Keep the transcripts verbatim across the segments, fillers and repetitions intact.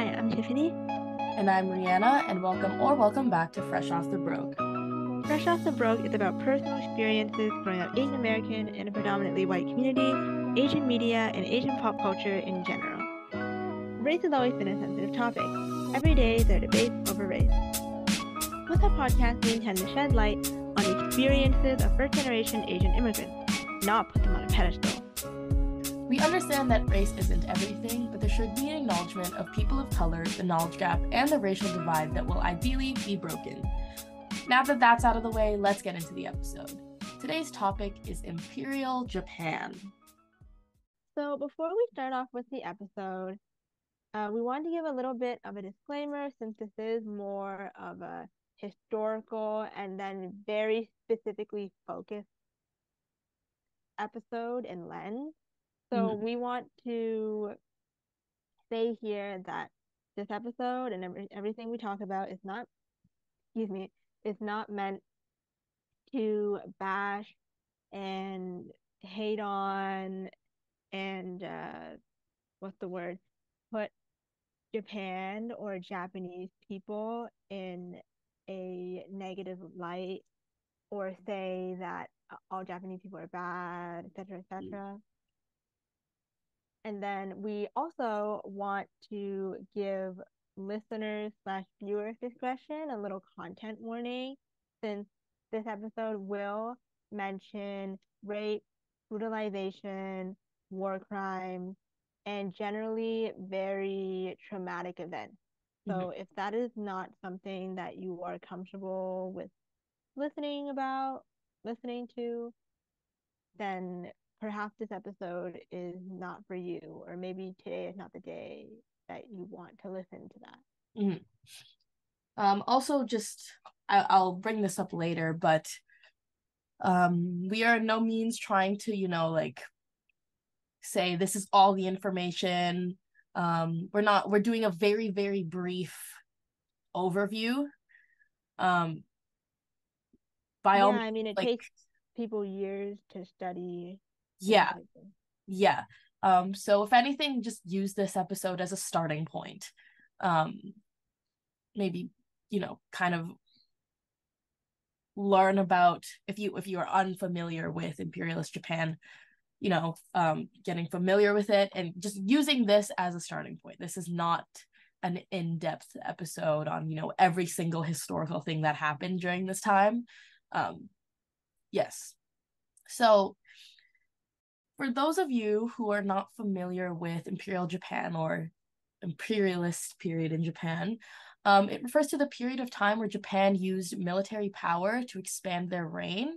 Hi, I'm Tiffany. And I'm Rihanna, and welcome or welcome back to Fresh Off the Broke. Fresh Off the Broke is about personal experiences growing up Asian American in a predominantly white community, Asian media, and Asian pop culture in general. Race has always been a sensitive topic. Every day there are debates over race. With our podcast, we intend to shed light on the experiences of first-generation Asian immigrants, not put them on a pedestal. We understand that race isn't everything, but there should be an acknowledgement of people of color, the knowledge gap, and the racial divide that will ideally be broken. Now that that's out of the way, let's get into the episode. Today's topic is Imperial Japan. So before we start off with the episode, uh, we wanted to give a little bit of a disclaimer, since this is more of a historical and then very specifically focused episode and lens. So we want to say here that this episode and every, everything we talk about is not, excuse me, is not meant to bash and hate on and uh, what's the word? Put Japan or Japanese people in a negative light, or say that all Japanese people are bad, et cetera, et cetera. And then we also want to give listeners slash viewers discretion a little content warning, since this episode will mention rape, brutalization, war crimes, and generally very traumatic events. So mm-hmm. if that is not something that you are comfortable with listening about, listening to, then perhaps this episode is not for you, or maybe today is not the day that you want to listen to that. Mm-hmm. Um, also, just, I- I'll bring this up later, but um, we are in no means trying to, you know, like, say this is all the information. Um, we're not, we're doing a very, very brief overview. Um, by yeah, all, I mean, it like, takes people years to study. Yeah, yeah. Um, so if anything, just use this episode as a starting point. Um, maybe, you know, kind of learn about, if you if you are unfamiliar with imperialist Japan, you know, um, getting familiar with it and just using this as a starting point. This is not an in-depth episode on, you know, every single historical thing that happened during this time. Um, yes. So for those of you who are not familiar with Imperial Japan or imperialist period in Japan, um, it refers to the period of time where Japan used military power to expand their reign.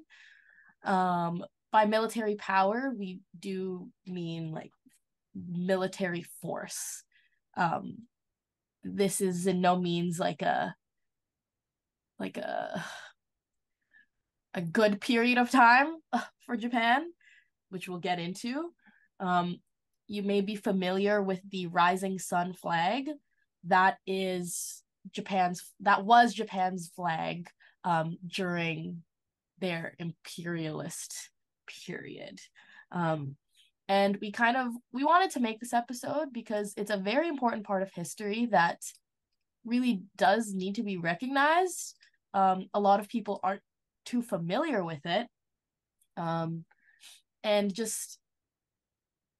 Um, by military power, we do mean like military force. Um, this is in no means like a like a a good period of time for Japan, which we'll get into. Um, you may be familiar with the rising sun flag. That is Japan's, that was Japan's flag um, during their imperialist period. Um, and we kind of, we wanted to make this episode because it's a very important part of history that really does need to be recognized. Um, a lot of people aren't too familiar with it. Um, And just,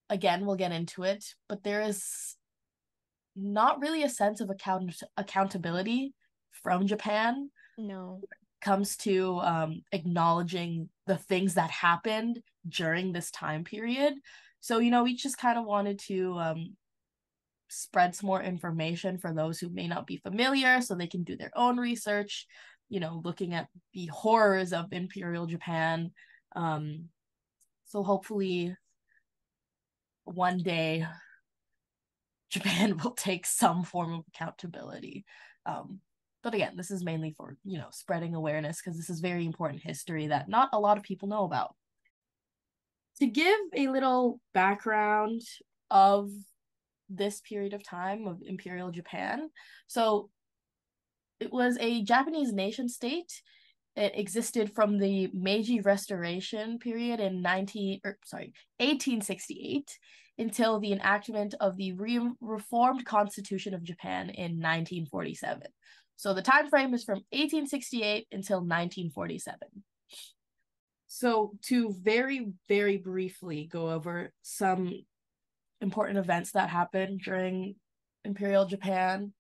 again, we'll get into it, but there is not really a sense of account- accountability from Japan. No. When it comes to um, acknowledging the things that happened during this time period. So, you know, we just kind of wanted to um, spread some more information for those who may not be familiar, so they can do their own research, you know, looking at the horrors of Imperial Japan. Um So hopefully, one day, Japan will take some form of accountability. Um, but again, this is mainly for, you know, spreading awareness, because this is very important history that not a lot of people know about. To give a little background of this period of time of Imperial Japan, so it was a Japanese nation state It existed from the Meiji Restoration period in nineteen, or sorry, eighteen sixty-eight until the enactment of the re- reformed Constitution of Japan in nineteen forty-seven. So the time frame is from eighteen sixty-eight until nineteen forty-seven. So to very, very briefly go over some important events that happened during Imperial Japan.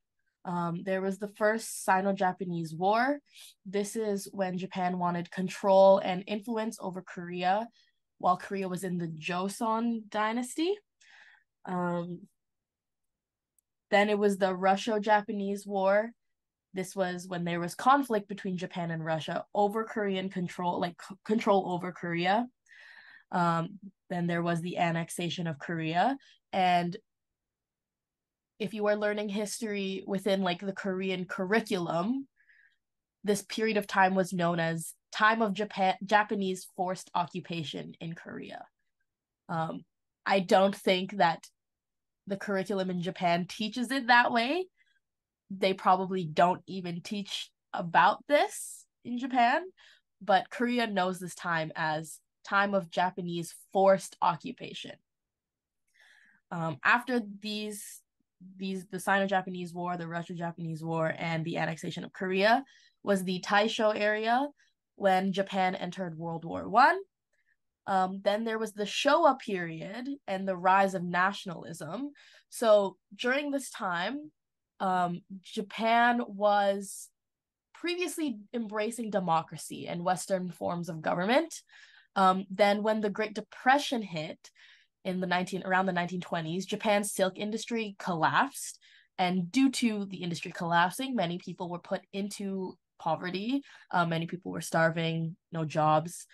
Um, there was the first Sino-Japanese War. This is when Japan wanted control and influence over Korea while Korea was in the Joseon Dynasty. Um, then it was the Russo-Japanese War. This was when there was conflict between Japan and Russia over Korean control, like c- control over Korea. Um, then there was the annexation of Korea. And if you are learning history within like the Korean curriculum, this period of time was known as time of Japan Japanese forced occupation in Korea. Um, I don't think that the curriculum in Japan teaches it that way. They probably don't even teach about this in Japan, but Korea knows this time as time of Japanese forced occupation. Um, after these, these the Sino-Japanese War, the Russo-Japanese War, and the annexation of Korea was the Taisho area when Japan entered World War One. Um, then there was the Showa period and the rise of nationalism. So during this time, Um, Japan was previously embracing democracy and Western forms of government. Um, then when the Great Depression hit in the nineteen around the nineteen twenties, Japan's silk industry collapsed. And due to the industry collapsing, many people were put into poverty. Uh, many people were starving, no jobs,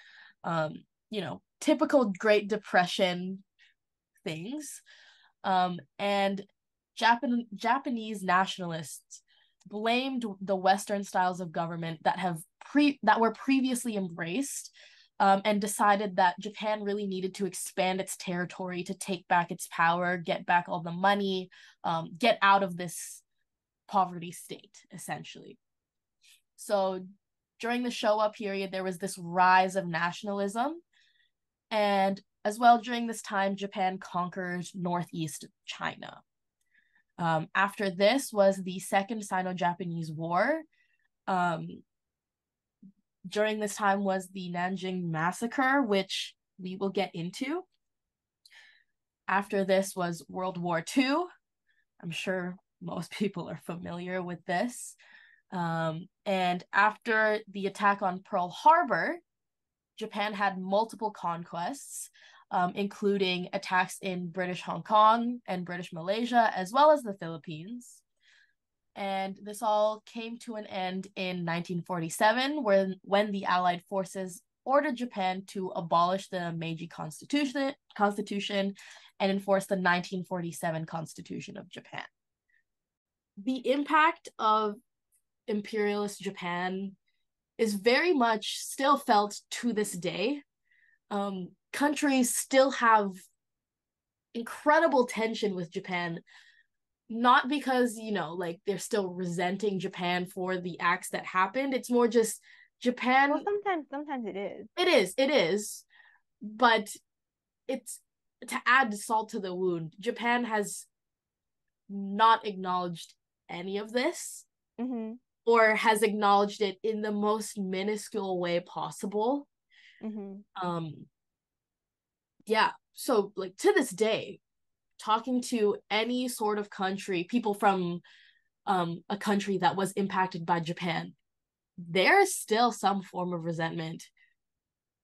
um, you know, typical Great Depression things. Um, and Japan, Japanese nationalists blamed the Western styles of government that have pre that were previously embraced, um, and decided that Japan really needed to expand its territory to take back its power, get back all the money, um, get out of this poverty state, essentially. So during the Showa period, there was this rise of nationalism, and as well during this time, Japan conquered northeast China. Um, after this was the Second Sino-Japanese War. Um, during this time was the Nanjing Massacre, which we will get into. After this was World War Two. I'm sure most people are familiar with this. Um, and after the attack on Pearl Harbor, Japan had multiple conquests, Um, including attacks in British Hong Kong and British Malaysia, as well as the Philippines. And this all came to an end in nineteen forty-seven, when, when the Allied forces ordered Japan to abolish the Meiji constitution, constitution and enforce the nineteen forty-seven Constitution of Japan. The impact of imperialist Japan is very much still felt to this day. Um, Countries still have incredible tension with Japan, not because, you know, like they're still resenting Japan for the acts that happened. It's more just Japan. Well, sometimes, sometimes it is. It is, it is. But it's to add salt to the wound. Japan has not acknowledged any of this, mm-hmm. or has acknowledged it in the most minuscule way possible. Mm-hmm. Um. Yeah, so like to this day, talking to any sort of country, people from um, a country that was impacted by Japan, there is still some form of resentment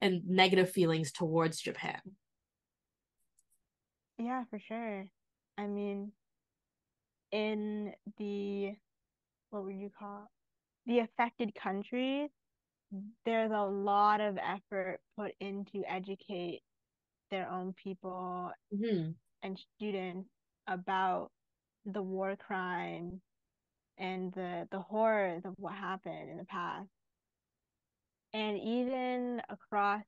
and negative feelings towards Japan. Yeah, for sure. I mean, in the, what would you call it? The affected countries, there's a lot of effort put into educate their own people, mm-hmm. and students about the war crime and the the horrors of what happened in the past, and even across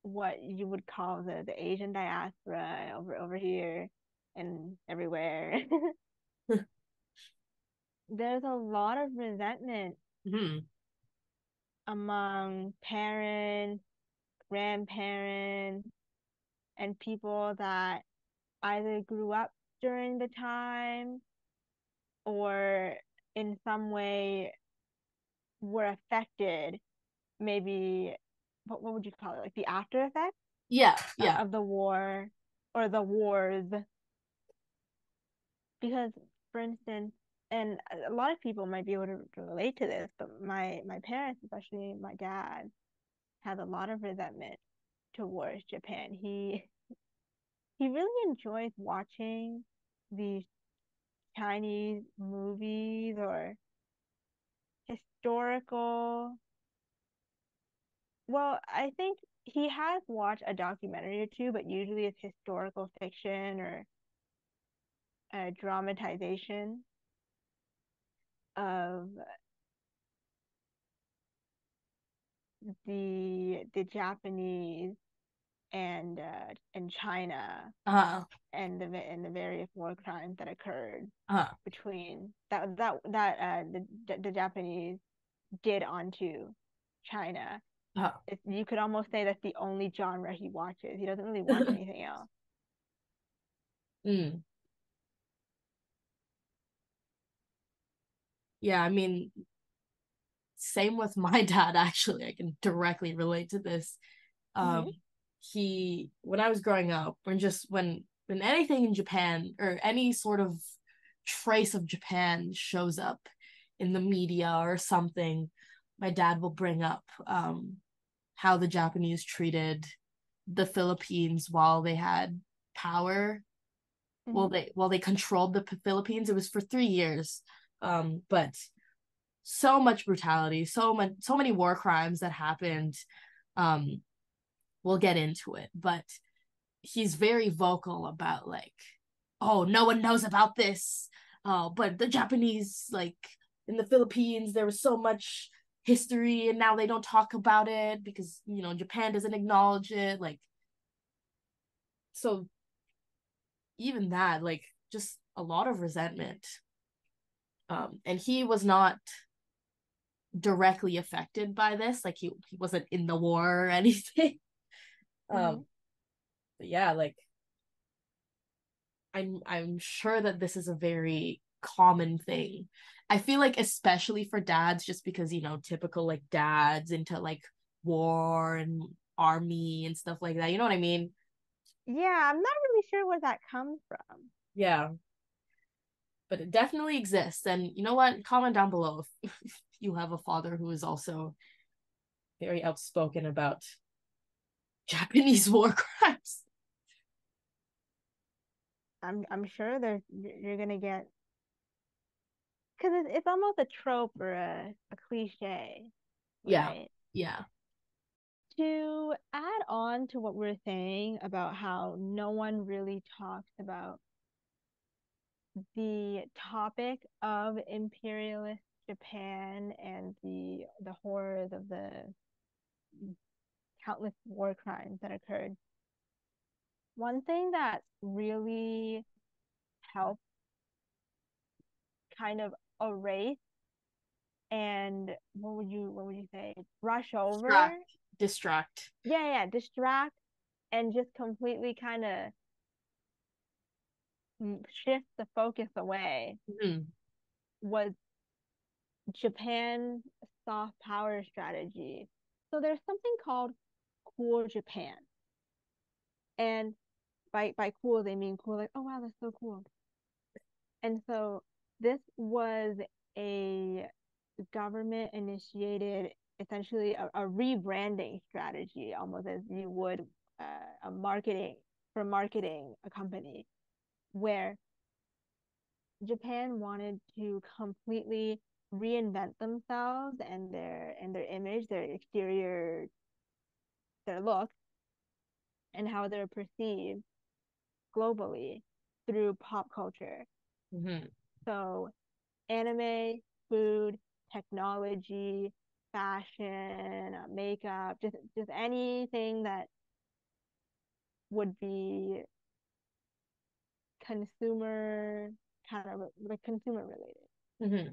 what you would call the, the Asian diaspora over over here and everywhere. There's a lot of resentment, mm-hmm. among parent, grandparent, and people that either grew up during the time or in some way were affected, maybe, what, what would you call it, like the after effect? Yeah, yeah. Of the war or the wars. Because, for instance, and a lot of people might be able to, to relate to this, but my, my parents, especially my dad, had a lot of resentment towards Japan. He he really enjoys watching these Chinese movies or historical. Well, I think he has watched a documentary or two, but usually it's historical fiction or a dramatization of the the Japanese and uh, and China uh-huh. and the and the various war crimes that occurred uh-huh. between that that that uh, the the Japanese did onto China. Uh-huh. It, you could almost say that's the only genre he watches. He doesn't really watch anything else. Mm. Yeah, I mean, same with my dad, actually. I can directly relate to this. Um, mm-hmm. He, when I was growing up, when just when when anything in Japan or any sort of trace of Japan shows up in the media or something, my dad will bring up um, how the Japanese treated the Philippines while they had power. Mm-hmm. While they while they controlled the Philippines, it was for three years. Um, but so much brutality, so much, so many war crimes that happened. Um, we'll get into it, but he's very vocal about like, oh, no one knows about this. Uh, but the Japanese, like in the Philippines, there was so much history, and now they don't talk about it because, you know, Japan doesn't acknowledge it. Like, so even that, like, just a lot of resentment. Um, and he was not directly affected by this. Like, he, he wasn't in the war or anything. Um, mm-hmm. But yeah, like, I'm, I'm sure that this is a very common thing. I feel like especially for dads, just because, you know, typical, like, dads into, like, war and army and stuff like that. You know what I mean? Yeah, I'm not really sure where that comes from. Yeah. But it definitely exists. And you know what? Comment down below if, if you have a father who is also very outspoken about Japanese war crimes. I'm I'm sure there's you're gonna get, because it's it's almost a trope or a, a cliche. Yeah. Right? Yeah. To add on to what we're saying about how no one really talks about the topic of imperialist Japan and the the horrors of the countless war crimes that occurred, one thing that really helped kind of erase and what would you what would you say brush over distract, distract. yeah yeah distract and just completely kind of shift the focus away mm-hmm. was Japan's soft power strategy. So there's something called Cool Japan, and by by cool they mean cool like, oh wow, that's so cool. And so this was a government initiated, essentially a, a rebranding strategy, almost as you would uh, a marketing for marketing a company, where Japan wanted to completely reinvent themselves and their and their image, their exterior, their look, and how they're perceived globally through pop culture. Mm-hmm. So anime, food, technology, fashion, makeup, just just anything that would be consumer kind of like consumer related. Mm-hmm.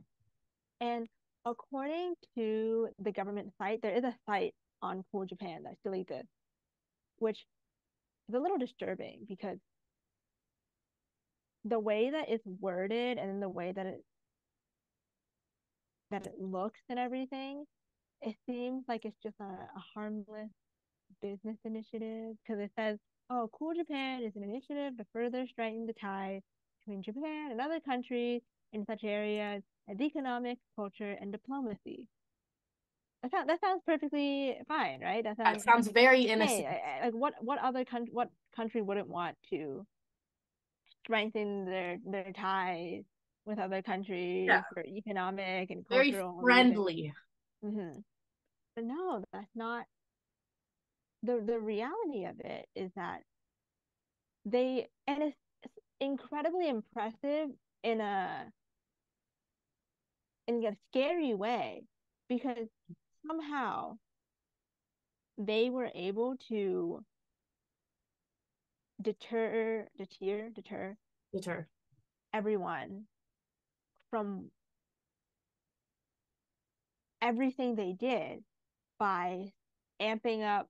And According to the government site, there is a site on Cool Japan that still exists, which is a little disturbing because the way that it's worded and the way that it that it looks and everything, it seems like it's just a, a harmless business initiative, because it says, oh, Cool Japan is an initiative to further strengthen the ties between Japan and other countries in such areas as economics, culture, and diplomacy. That sounds, that sounds perfectly fine, right? That sounds, that sounds very innocent. Hey, like what, what other country, what country wouldn't want to strengthen their their ties with other countries, yeah, for economic and cultural? Very friendly. Mm-hmm. But no, that's not the the reality of it. Is that they, and it's, it's incredibly impressive in a in a scary way, because somehow they were able to deter, deter, deter, deter everyone from everything they did by amping up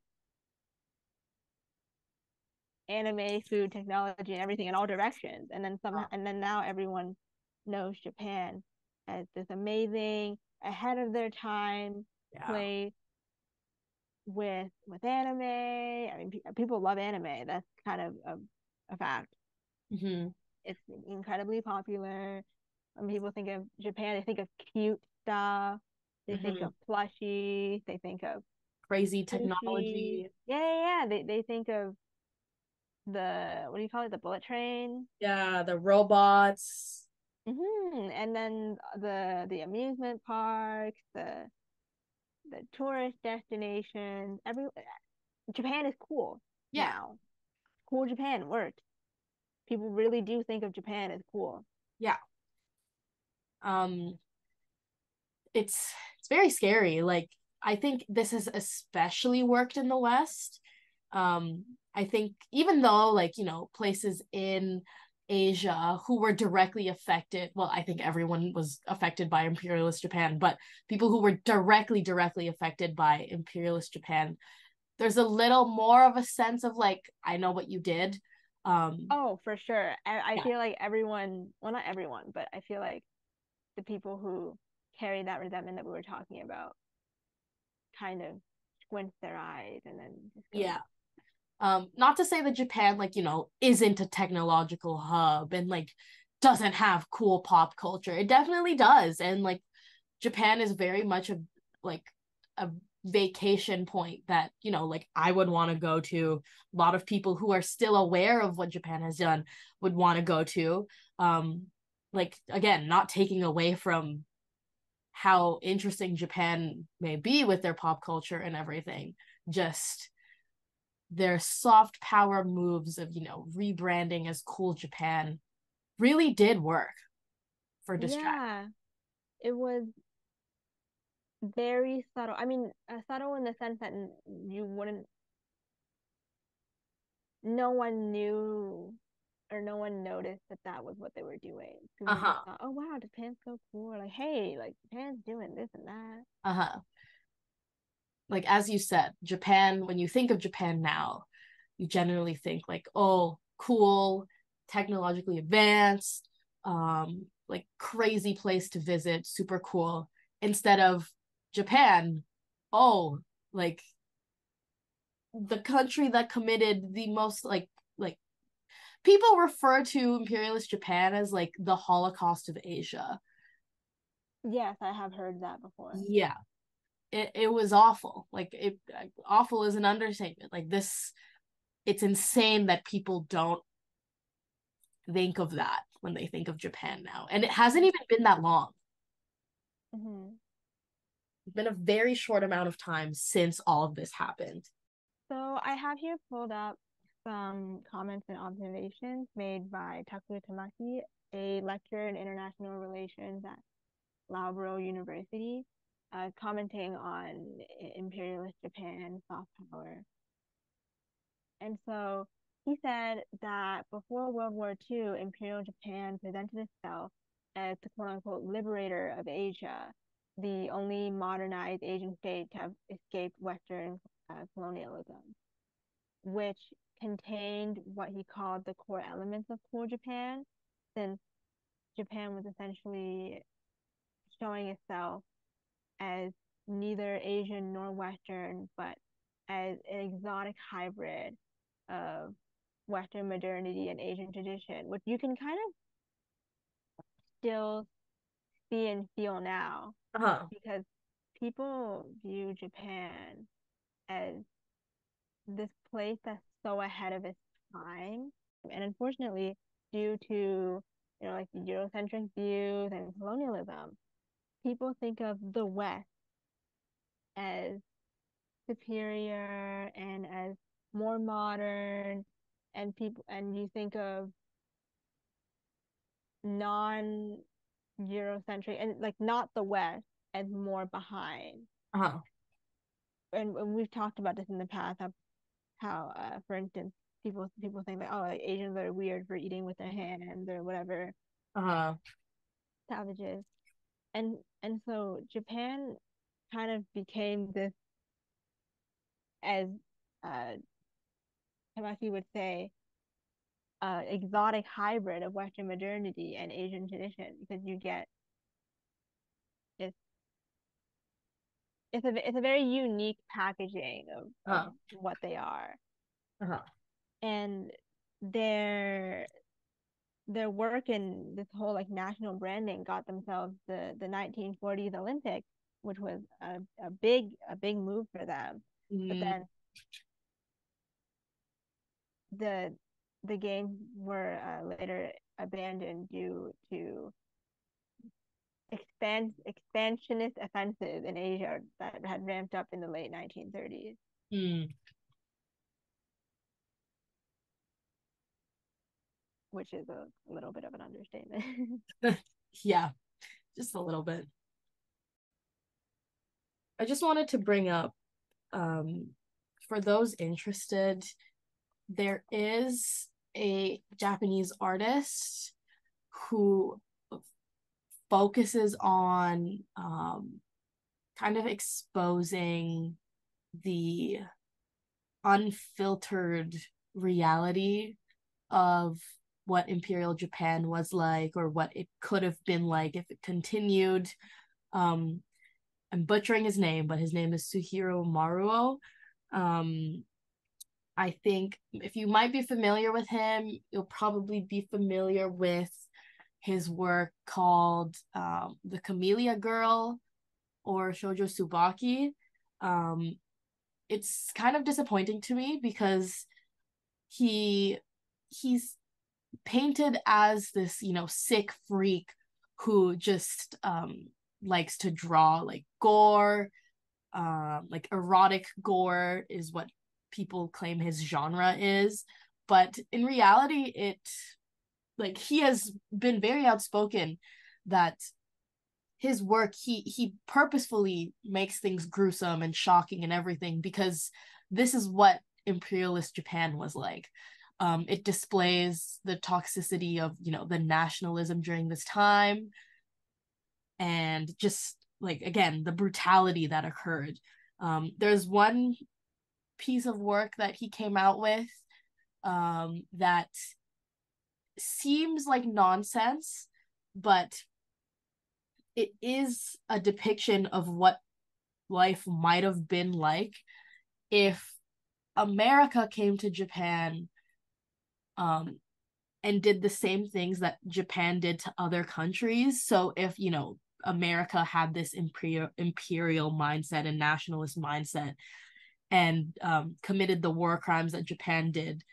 anime, food, technology, and everything in all directions. And then somehow, and then now everyone knows Japan as this amazing, ahead of their time, yeah, place with with anime. I mean, pe- people love anime. That's kind of a, a fact. Mm-hmm. It's incredibly popular. When people think of Japan, they think of cute stuff. They mm-hmm. think of plushies. They think of crazy technology. Yeah, yeah, yeah. They they think of the, what do you call it? The bullet train. Yeah, the robots. Mm-hmm. And then the the amusement parks, the the tourist destinations. Every Japan is cool. Yeah, now. Cool Japan works. People really do think of Japan as cool. Yeah. Um, it's it's very scary. Like, I think this has especially worked in the West. Um, I think even though, like, you know, places in Asia who were directly affected, well, I think everyone was affected by imperialist Japan, but people who were directly directly affected by imperialist Japan, there's a little more of a sense of like, I know what you did. Um oh, for sure. I, I yeah. feel like everyone, well, not everyone, but I feel like the people who carry that resentment that we were talking about kind of squint their eyes and then just go, yeah. Um, not to say that Japan, like, you know, isn't a technological hub and, like, doesn't have cool pop culture. It definitely does. And, like, Japan is very much a, like, a vacation point that, you know, like, I would want to go to. A lot of people who are still aware of what Japan has done would want to go to. Um, like, again, not taking away from how interesting Japan may be with their pop culture and everything. Just their soft power moves of, you know, rebranding as Cool Japan really did work for distraction. Yeah, it was very subtle. I mean, uh, subtle in the sense that you wouldn't, no one knew or no one noticed that that was what they were doing. Uh-huh. Thought, oh, wow, Japan's so cool. Like, hey, like, Japan's doing this and that. Uh-huh. Like, as you said, Japan, when you think of Japan now, you generally think like, oh, cool, technologically advanced, um, like crazy place to visit, super cool. Instead of Japan, oh, like the country that committed the most, like, like people refer to imperialist Japan as like the Holocaust of Asia. Yes, I have heard that before. Yeah. It, it was awful. Like, it awful is an understatement. Like, this, it's insane that people don't think of that when they think of Japan now. And it hasn't even been that long. Mm-hmm. It's been a very short amount of time since all of this happened. So I have here pulled up some comments and observations made by Taku Tamaki, a lecturer in international relations at La Trobe University. Uh, commenting on imperialist Japan, soft power. And so he said that before World War Two, Imperial Japan presented itself as the quote-unquote liberator of Asia, the only modernized Asian state to have escaped Western uh, colonialism, which contained what he called the core elements of Cool Japan, since Japan was essentially showing itself as neither Asian nor Western, but as an exotic hybrid of Western modernity and Asian tradition, which you can kind of still see and feel now, uh-huh. because people view Japan as this place that's so ahead of its time. And unfortunately, due to, you know, like the Eurocentric views and colonialism, people think of the West as superior and as more modern, and people and you think of non Eurocentric and like not the West as more behind. Uh-huh. And, and we've talked about this in the past, how, how uh, for instance, people people think that, oh, like Asians are weird for eating with their hands or whatever, uh-huh. savages, and and so Japan kind of became this, as uh, Tamaki would say, uh, exotic hybrid of Western modernity and Asian tradition, because you get it's it's a it's a very unique packaging of, uh-huh. of what they are, uh-huh. and their their work in this whole like national branding got themselves the the nineteen forties Olympics, which was a, a big a big move for them. Mm. But then the the games were uh, later abandoned due to expand expansionist offenses in Asia that had ramped up in the late nineteen thirties. Mm. Which is a little bit of an understatement. Yeah, just a little bit. I just wanted to bring up, um, for those interested, there is a Japanese artist who focuses on um, kind of exposing the unfiltered reality of what Imperial Japan was like, or what it could have been like if it continued. Um, I'm butchering his name, but his name is Suehiro Maruo. Um, I think if you might be familiar with him, you'll probably be familiar with his work called um, The Camellia Girl or Shoujo Tsubaki. Um, it's kind of disappointing to me because he he's painted as this, you know, sick freak who just um, likes to draw like gore, uh, like erotic gore is what people claim his genre is, but in reality it like he has been very outspoken that his work, he he purposefully makes things gruesome and shocking and everything because this is what imperialist Japan was like. Um, it displays the toxicity of, you know, the nationalism during this time, and just like, again, the brutality that occurred. Um, there's one piece of work that he came out with um, that seems like nonsense, but it is a depiction of what life might have been like if America came to Japan um, and did the same things that Japan did to other countries. So if, you know, America had this imperial imperial mindset and nationalist mindset and um, committed the war crimes that Japan did,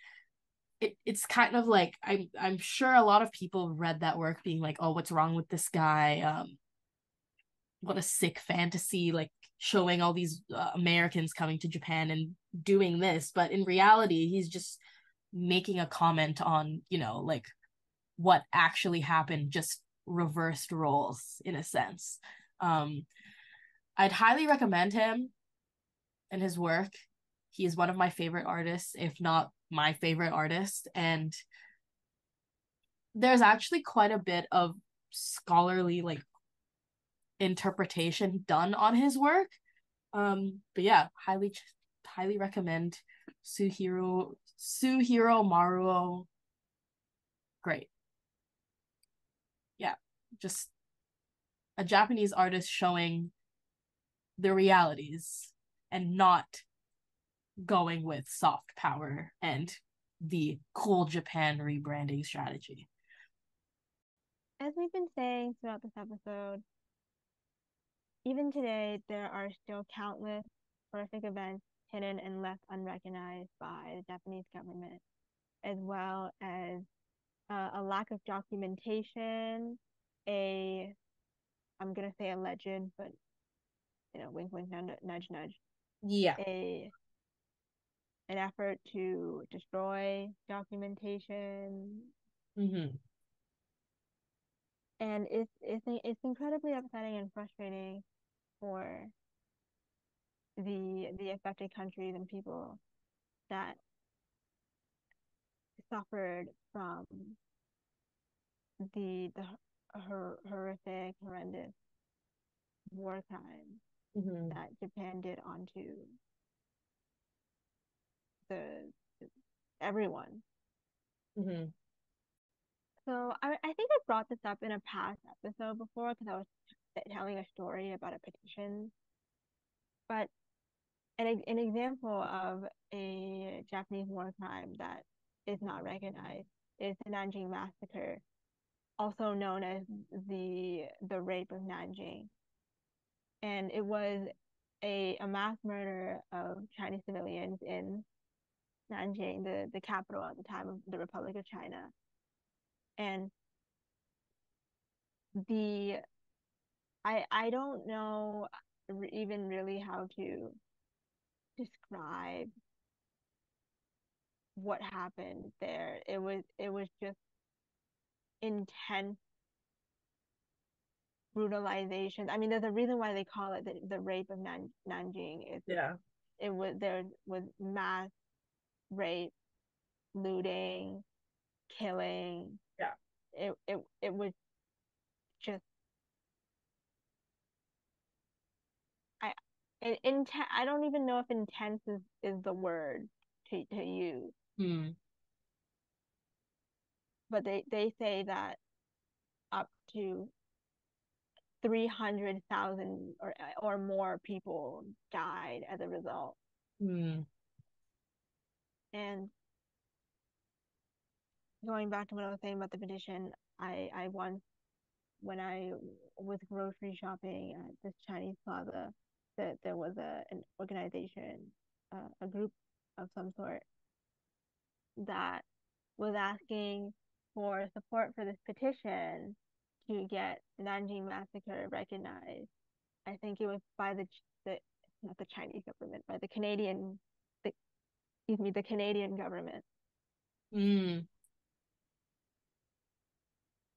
it it's kind of like, I'm, I'm sure a lot of people read that work being like, oh, what's wrong with this guy? Um, what a sick fantasy, like showing all these uh, Americans coming to Japan and doing this. But in reality, he's just making a comment on, you know, like what actually happened, just reversed roles in a sense. um I'd highly recommend him and his work. He is one of my favorite artists, if not my favorite artist, and there's actually quite a bit of scholarly like interpretation done on his work. Um, but yeah, highly highly recommend Suehiro Suehiro Maruo. Great. Yeah, just a Japanese artist showing the realities and not going with soft power and the Cool Japan rebranding strategy. As we've been saying throughout this episode, even today, there are still countless horrific events hidden and left unrecognized by the Japanese government, as well as uh, a lack of documentation, a, I'm going to say a legend, but, you know, wink, wink, nudge, nudge. Yeah. A, an effort to destroy documentation. Mm-hmm. And it's, it's, it's incredibly upsetting and frustrating for the the affected countries and people that suffered from the the her, horrific, horrendous war crimes mm-hmm. that Japan did onto the, the everyone. Mm-hmm. So I I think I brought this up in a past episode before because I was t- telling a story about a petition. But an an example of a Japanese war crime that is not recognized is the Nanjing Massacre, also known as the the Rape of Nanjing. And it was a a mass murder of Chinese civilians in Nanjing, the, the capital at the time of the Republic of China. And the I I don't know even really how to describe what happened there. It was it was just intense brutalization. I mean, there's a reason why they call it the, the Rape of Nan, Nanjing. It's, yeah, it was there was mass rape, looting, killing. Yeah, it it it was just I in inten- I don't even know if intense is, is the word to to use. Mm. But they, they say that up to three hundred thousand or or more people died as a result. Mm. And going back to what I was saying about the petition, I, I once, when I was grocery shopping at this Chinese plaza, that there was a an organization, uh, a group of some sort, that was asking for support for this petition to get the Nanjing Massacre recognized. I think it was by the, the not the Chinese government, by the Canadian, the, excuse me, the Canadian government. Mm.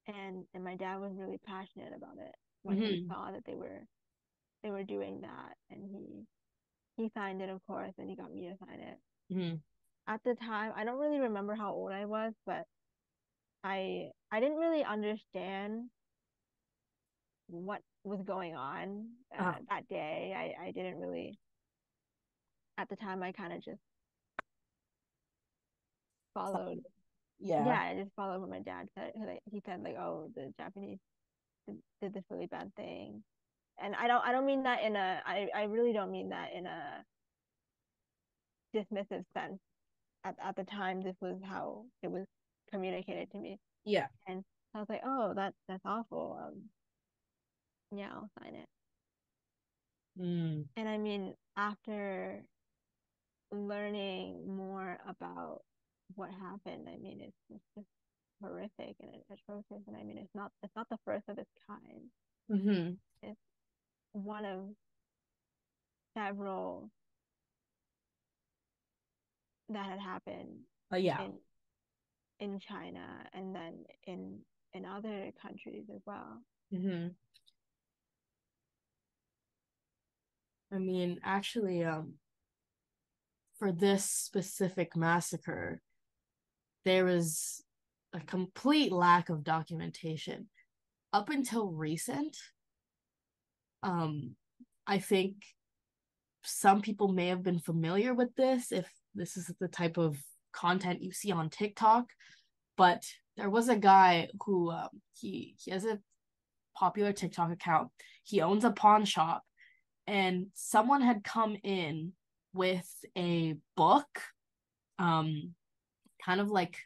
And and my dad was really passionate about it when mm-hmm. he saw that they were they were doing that, and he he signed it, of course, and he got me to sign it. Mm-hmm. At the time, I don't really remember how old I was, but I I didn't really understand what was going on uh, uh-huh. that day. I, I didn't really at the time I kind of just followed. Yeah, yeah. I just followed what my dad said. He said, like, "Oh, the Japanese did this really bad thing," and I don't, I don't mean that in a, I, I really don't mean that in a dismissive sense. At at the time, this was how it was communicated to me. Yeah, and I was like, "Oh, that's that's awful." Um, yeah, I'll sign it. Mm. And I mean, after learning more about what happened, I mean, it's, it's just horrific and atrocious, and I mean, it's not it's not the first of its kind. Mm-hmm. It's one of several that had happened. Uh, yeah, in, in China, and then in in other countries as well. Mm-hmm. I mean, actually, um, for this specific massacre, there was a complete lack of documentation. Up until recent, Um, I think some people may have been familiar with this if this is the type of content you see on TikTok, but there was a guy who um, he he has a popular TikTok account. He owns a pawn shop, and someone had come in with a book, um, kind of like,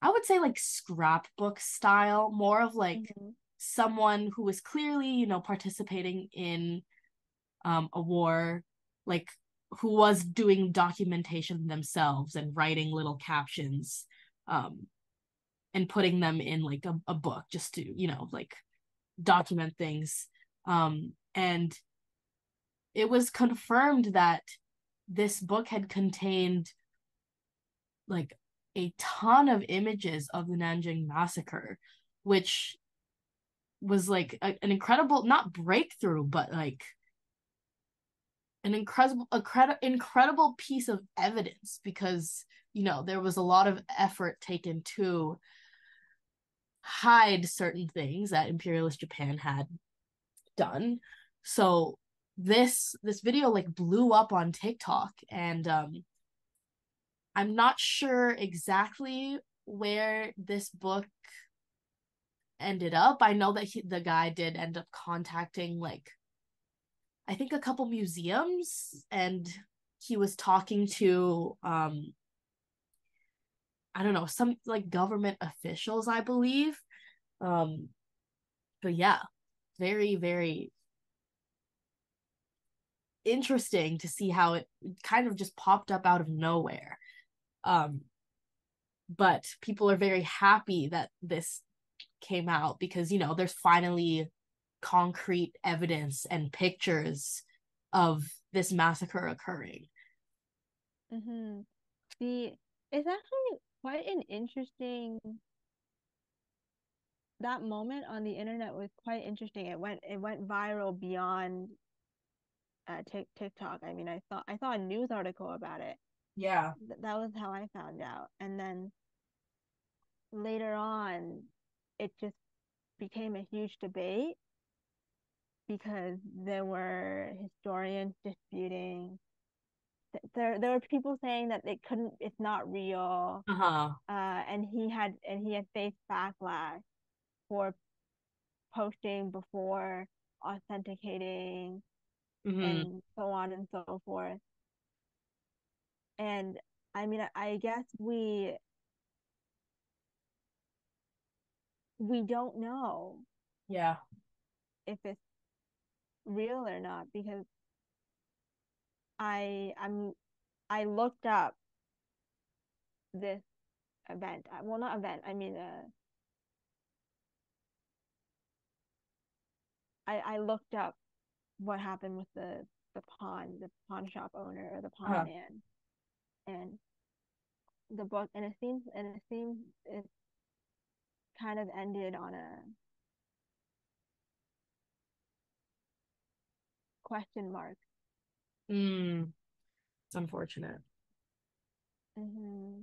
I would say like scrapbook style, more of like mm-hmm. someone who was clearly, you know, participating in um, a war, like who was doing documentation themselves and writing little captions um, and putting them in like a, a book just to, you know, like document things. Um, and it was confirmed that this book had contained like a ton of images of the Nanjing Massacre, which was like a, an incredible, not breakthrough, but like an incredible, incredible, incredible piece of evidence, because, you know, there was a lot of effort taken to hide certain things that imperialist Japan had done. So this, this video like blew up on TikTok, and um, I'm not sure exactly where this book ended up. I know that he, the guy did end up contacting like I think a couple museums, and he was talking to um I don't know, some like government officials, I believe. Um but yeah, very, very interesting to see how it kind of just popped up out of nowhere. Um but people are very happy that this came out, because, you know, there's finally concrete evidence and pictures of this massacre occurring. Mm-hmm. The it's actually quite an interesting, that moment on the internet was quite interesting. It went it went viral beyond uh, t- TikTok. I mean, I thought I saw a news article about it. Yeah, Th- that was how I found out, and then later on, it just became a huge debate, because there were historians disputing. There, there were people saying that it couldn't, it's not real. Uh-huh. Uh, and he had, and he had faced backlash for posting before authenticating, mm-hmm. and so on and so forth. And I mean, I guess we we don't know. Yeah. If it's real or not, because I I'm I looked up this event. Well, not event. I mean, uh, I I looked up what happened with the the pawn the pawn shop owner, or the pawn uh-huh. man, and the book, and it seems and it seems it kind of ended on a question mark. Mm. It's unfortunate. Mm-hmm.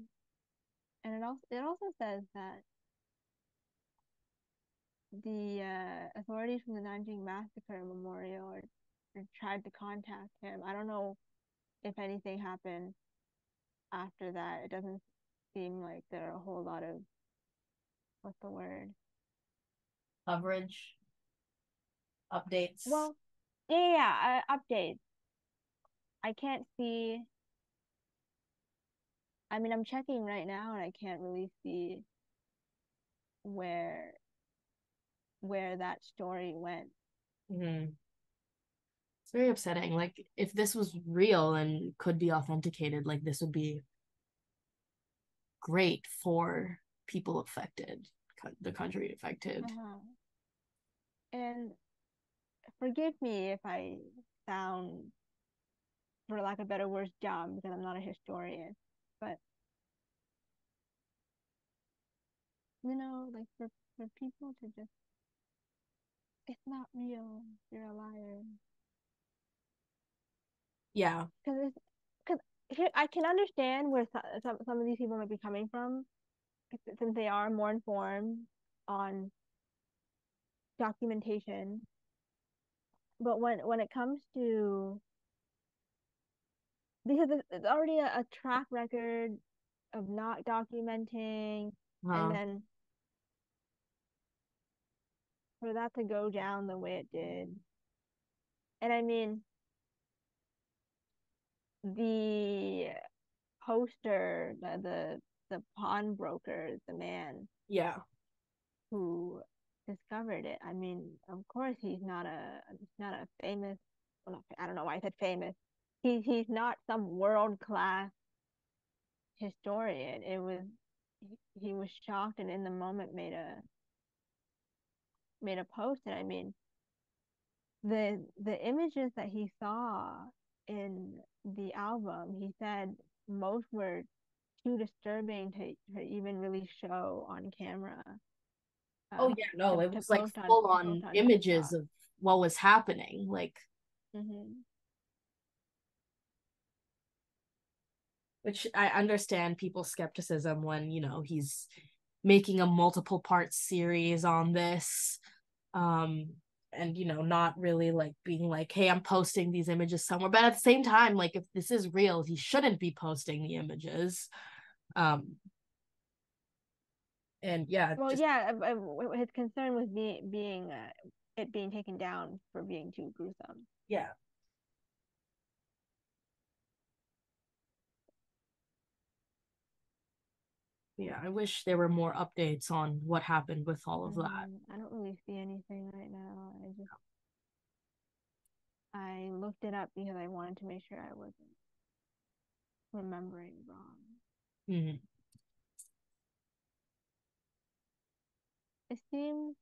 And it also it also says that the uh, authorities from the Nanjing Massacre Memorial or, or tried to contact him. I don't know if anything happened after that. It doesn't seem like there are a whole lot of, what's the word? Coverage? Updates? Well, Yeah, yeah, uh, updates. I can't see. I mean, I'm checking right now, and I can't really see where where that story went. Mm-hmm. It's very upsetting. Like, if this was real and could be authenticated, like, this would be great for people affected, the country affected. Uh-huh. And forgive me if I sound, for lack of better words, dumb, because I'm not a historian, but, you know, like, for, for people to just, it's not real, you're a liar. Yeah. Because I can understand where some, some of these people might be coming from, since they are more informed on documentation But when when it comes to, because it's already a, a track record of not documenting, wow. and then for that to go down the way it did, and I mean, the poster, the the, the pawnbroker, the man, yeah, who discovered it. I mean, of course, he's not a he's not a famous. Well, not, I don't know why I said famous. He he's not some world class historian. It was he, he was shocked and in the moment made a made a post. And I mean, the the images that he saw in the album, he said most were too disturbing to, to even really show on camera. Uh, oh yeah, no, to, it was like full on, on, on images TikTok. Of what was happening, like, mm-hmm. which I understand people's skepticism when, you know, he's making a multiple part series on this, um, and, you know, not really like being like, hey, I'm posting these images somewhere, but at the same time, like, if this is real, he shouldn't be posting the images. Um, And yeah, well, just... yeah. His concern was be- being uh, it being taken down for being too gruesome. Yeah. Yeah, I wish there were more updates on what happened with all of um, that. I don't really see anything right now. I just I looked it up because I wanted to make sure I wasn't remembering wrong. Mm-hmm. It seems,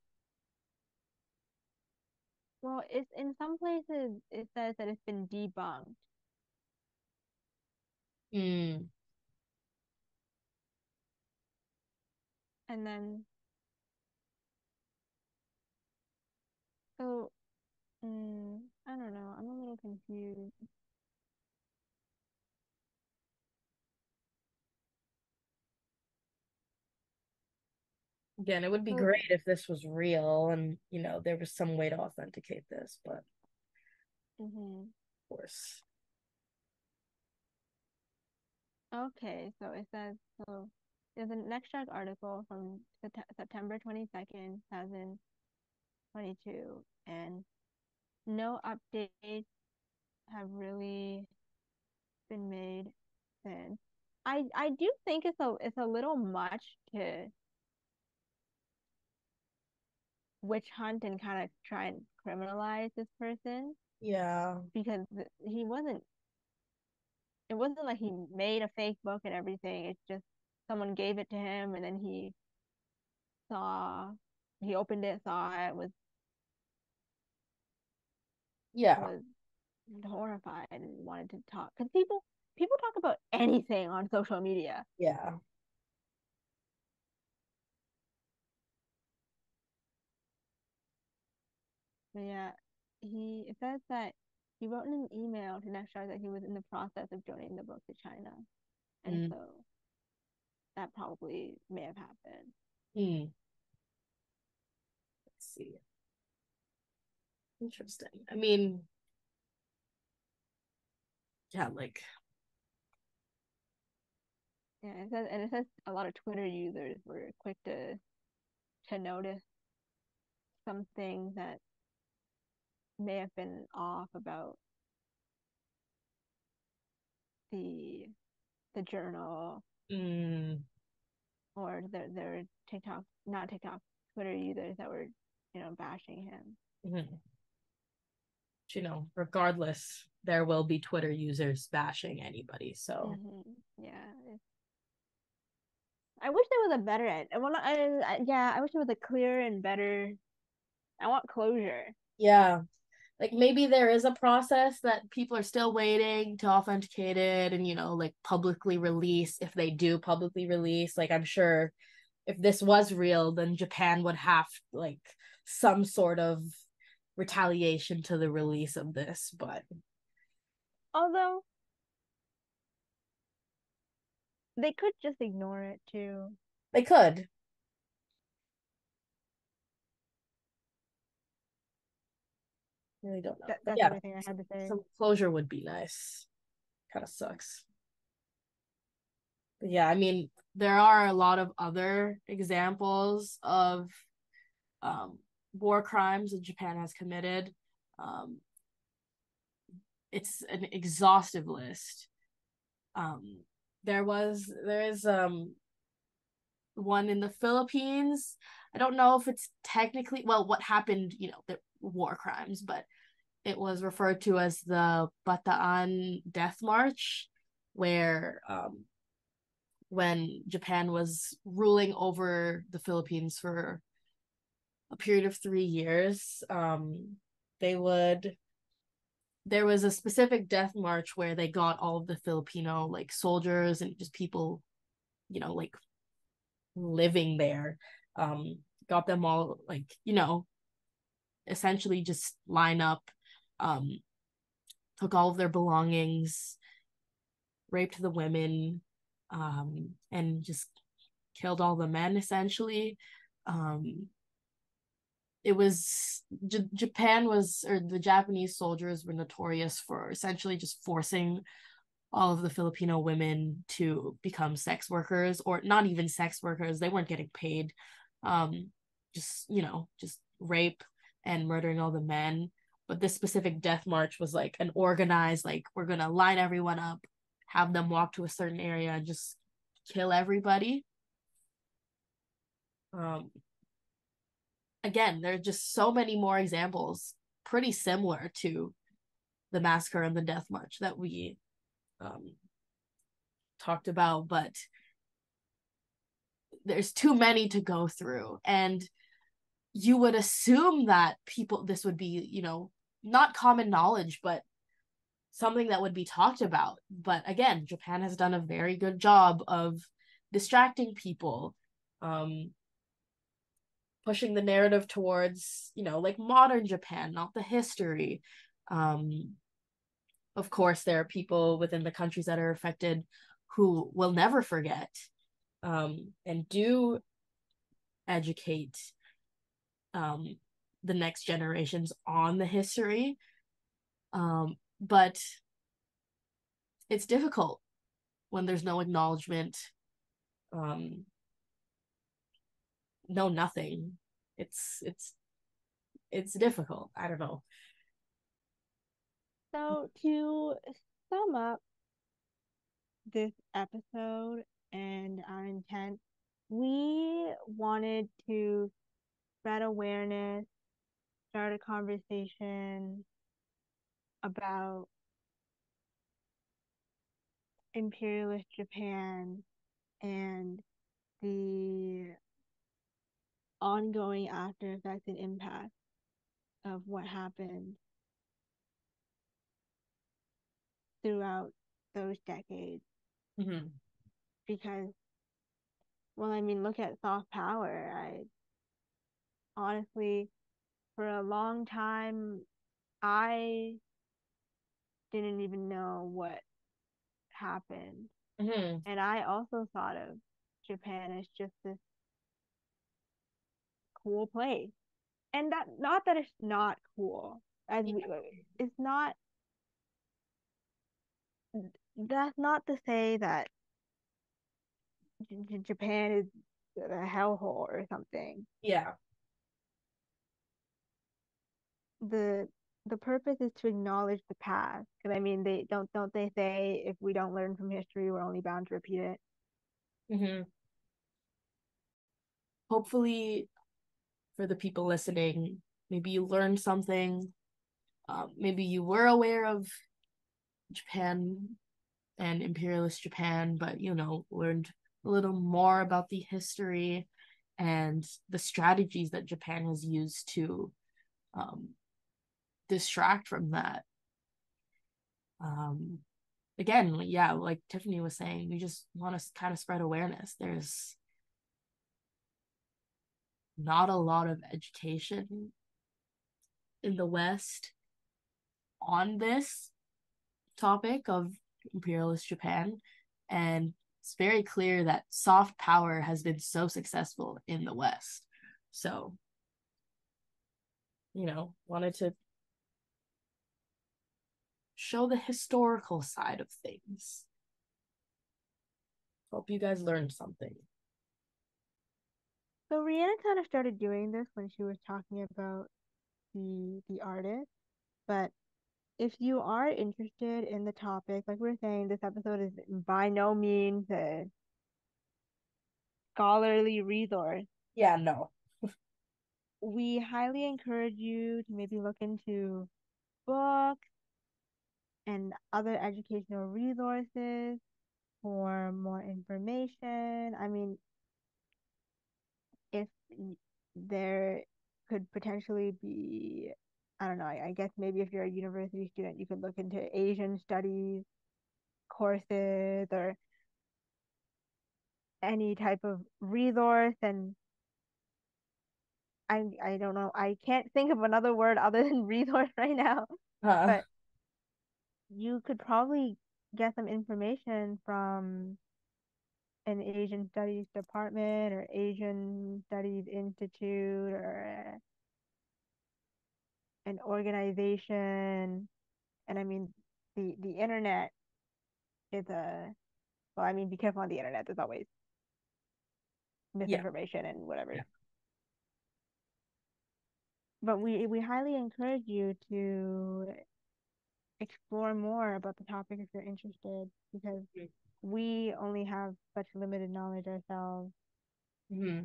well, it's in some places it says that it's been debunked. Mm. And then, so, mm, I don't know, I'm a little confused. Again, it would be great if this was real and, you know, there was some way to authenticate this, but mm-hmm. of course. Okay, so it says, so there's an extract article from September twenty-second, twenty twenty-two, and no updates have really been made since. I, I do think it's a, it's a little much to witch hunt and kind of try and criminalize this person. Yeah, because he wasn't it wasn't like he made a fake book and everything. It's just someone gave it to him and then he saw he opened it saw it was yeah was horrified and wanted to talk, because people people talk about anything on social media. Yeah. Yeah, he it says that he wrote in an email to Nextdoor that he was in the process of donating the book to China, and mm. so that probably may have happened. Mm. Let's see. Interesting. I mean, yeah, like yeah, it says, and it says a lot of Twitter users were quick to to notice something that may have been off about the the journal mm. or there there were TikTok not TikTok Twitter users that were, you know, bashing him. Mm-hmm. But, you know, regardless, there will be Twitter users bashing anybody. So mm-hmm. yeah, it's... I wish there was a better end. Well, I, I, yeah, I wish there was a clearer and better. I want closure. Yeah. Like, maybe there is a process that people are still waiting to authenticate it and, you know, like, publicly release, if they do publicly release. Like, I'm sure if this was real, then Japan would have, like, some sort of retaliation to the release of this, but... Although, they could just ignore it, too. They could. really don't know. That, that's yeah, everything I had to say. Some closure would be nice. Kind of sucks. But yeah, I mean, there are a lot of other examples of um, war crimes that Japan has committed. Um, it's an exhaustive list. Um, there was, there is um, one in the Philippines. I don't know if it's technically, well, what happened, you know, the war crimes, but it was referred to as the Bataan death march, where um, when Japan was ruling over the Philippines for a period of three years, um, they would, there was a specific death march where they got all of the Filipino, like, soldiers and just people, you know, like, living there. Um, got them all, like, you know, essentially just line up, um, took all of their belongings, raped the women, um, and just killed all the men, essentially. Um, it was, J- Japan was, or the Japanese soldiers were notorious for essentially just forcing all of the Filipino women to become sex workers, or not even sex workers, they weren't getting paid. Um, just, you know, just rape and murdering all the men. But this specific death march was like an organized, like, we're gonna line everyone up, have them walk to a certain area and just kill everybody. Um, again, there are just so many more examples pretty similar to the massacre and the death march that we um talked about, but there's too many to go through, and you would assume that people, this would be, you know, not common knowledge, but something that would be talked about. But again, Japan has done a very good job of distracting people, um, pushing the narrative towards, you know, like modern Japan, not the history. Um, of course, there are people within the countries that are affected who will never forget, um, and do educate um the next generations on the history, um but it's difficult when there's no acknowledgement, um no nothing. It's it's it's difficult. I don't know. So to sum up this episode and our intent, we wanted to spread awareness, start a conversation about imperialist Japan and the ongoing after effects and impact of what happened throughout those decades. Mm-hmm. Because, well, I mean, look at soft power. I Honestly, for a long time, I didn't even know what happened. Mm-hmm. And I also thought of Japan as just this cool place. And that, not that it's not cool. As yeah. we, it's not, that's not to say that J- Japan is a hellhole or something. Yeah. the the purpose is to acknowledge the past, because I mean, they don't don't they say if we don't learn from history, we're only bound to repeat it. Mm-hmm. Hopefully, for the people listening, maybe you learned something. Um, maybe you were aware of Japan and imperialist Japan, but you know, learned a little more about the history and the strategies that Japan has used to um distract from that. Um again, yeah, like Tiffany was saying, we just want to kind of spread awareness. There's not a lot of education in the West on this topic of imperialist Japan, and it's very clear that soft power has been so successful in the West. So, you know, wanted to show the historical side of things. Hope you guys learned something. So Rihanna kind of started doing this when she was talking about the the artist, but if you are interested in the topic, like we're saying, this episode is by no means a scholarly resource. Yeah, no. We highly encourage you to maybe look into books and other educational resources for more information. I mean, if there could potentially be, I don't know, I guess maybe if you're a university student, you could look into Asian studies courses or any type of resource. And I I don't know. I can't think of another word other than resource right now. Huh. But you could probably get some information from an Asian Studies department or Asian Studies Institute or an organization. And I mean, the, the internet is a... Well, I mean, be careful on the internet. There's always misinformation yeah. and whatever. Yeah. But we, we highly encourage you to explore more about the topic if you're interested, because we only have such limited knowledge ourselves. Mm-hmm.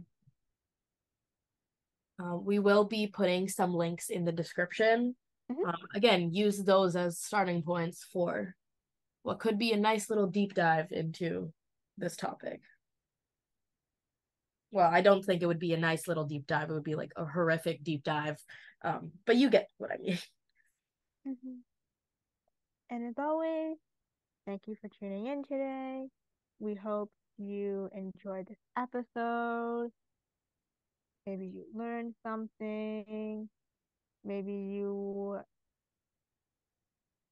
Uh, we will be putting some links in the description. Mm-hmm. Um, again, use those as starting points for what could be a nice little deep dive into this topic. Well, I don't think it would be a nice little deep dive. It would be like a horrific deep dive. Um, but you get what I mean. Mm-hmm. And as always, thank you for tuning in today. We hope you enjoyed this episode. Maybe you learned something. Maybe you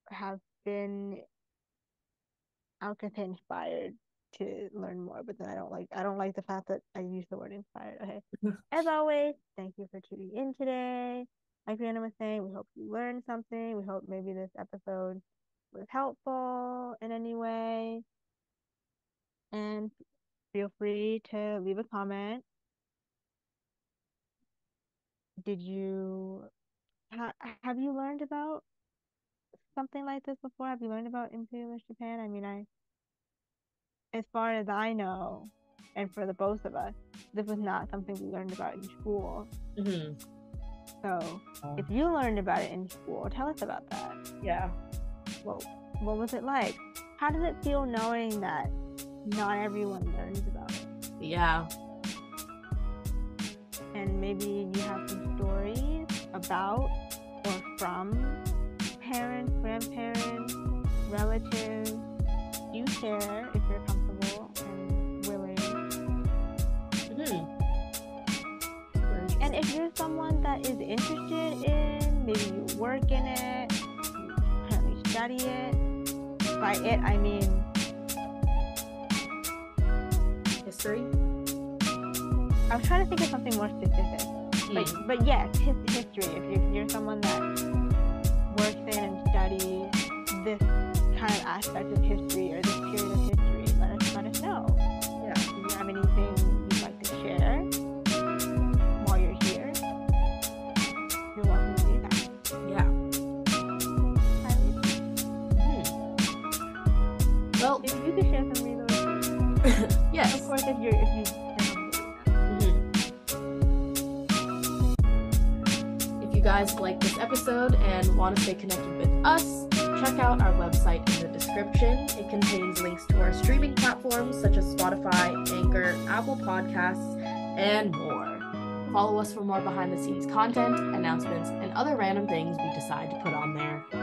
have been inspired to learn more, but then I don't like I don't like the fact that I use the word inspired. Okay. As always, thank you for tuning in today. Like Rihanna was saying, we hope you learned something. We hope maybe this episode was helpful in any way. And feel free to leave a comment. Did you ha- have you learned about something like this before? Have you learned about imperialist Japan? I mean, I as far as I know, and for the both of us, this was not something we learned about in school. Mm-hmm. So, um, if you learned about it in school, tell us about that. Yeah. What, what was it like? How did it feel knowing that not everyone learns about it? Yeah. And maybe you have some stories about or from parents, grandparents, relatives. Do share if you're comfortable and willing. Mm-hmm. And if you're someone that is interested in, maybe you work in it, you currently study it. By it, I mean history. I was trying to think of something more specific. Mm. But, but yes, his, history. If you're, if you're someone that works in and studies this kind of aspect of history or this period of history, let us let us know. Yeah. Do you have anything you'd like to share while you're here? You're welcome to do that. Yeah. Highly. Mm-hmm. Well, if you could share some resources. Yes. Of course, if you're if you can mm-hmm. If you guys like this episode and want to stay connected with us, check out our website in the description. It contains links to our streaming platforms such as Spotify, Anchor, Apple Podcasts, and more. Follow us for more behind-the-scenes content, announcements, and other random things we decide to put on there.